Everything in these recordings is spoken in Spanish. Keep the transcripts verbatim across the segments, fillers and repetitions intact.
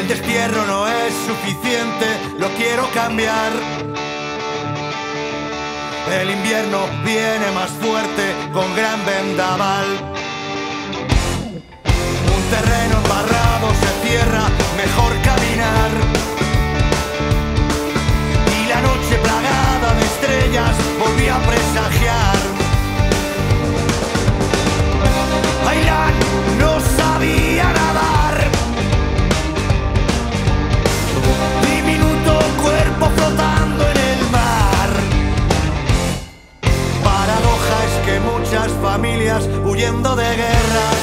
El destierro no es suficiente, lo quiero cambiar. El invierno viene más fuerte con gran vendaval. Un terreno embarrado se cierra, mejor caminar. Y la noche plagada de estrellas volvió a presagiar. Aylan no sabía nadar. Diminuto cuerpo flotando en el mar. Paradoja es que muchas familias huyendo de guerras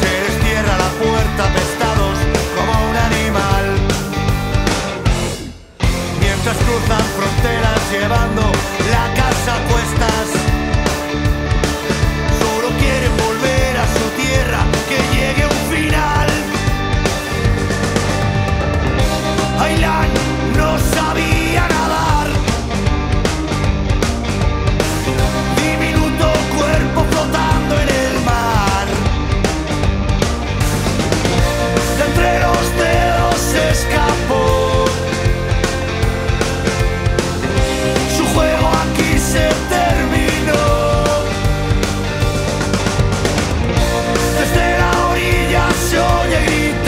se les cierra la puerta apestados como un animal, mientras cruzan fronteras llevando la casa a cuestas. Aylan no sabía nadar. Diminuto cuerpo flotando en el mar. De entre los dedos se escapó. Su juego aquí se terminó. Desde la orilla se oye gritar.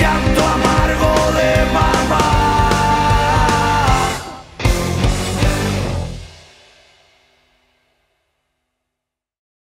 Llanto amar.